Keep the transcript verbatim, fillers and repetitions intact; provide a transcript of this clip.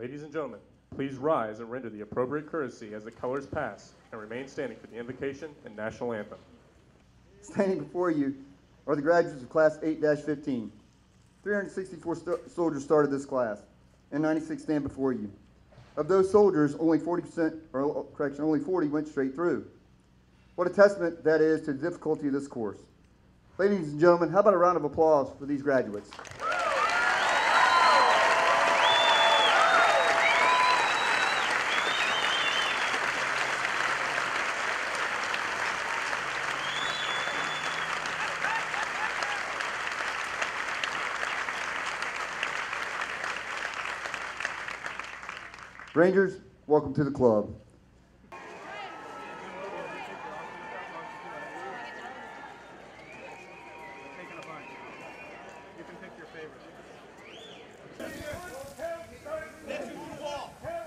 Ladies and gentlemen, please rise and render the appropriate courtesy as the colors pass and remain standing for the invocation and national anthem. Standing before you are the graduates of Class eight dash fifteen. three hundred sixty-four st soldiers started this class, and ninety-six stand before you. Of those soldiers, only forty percent, or correction, only forty went straight through. What a testament that is to the difficulty of this course. Ladies and gentlemen, how about a round of applause for these graduates? Rangers, welcome to the club. You can pick your favorite.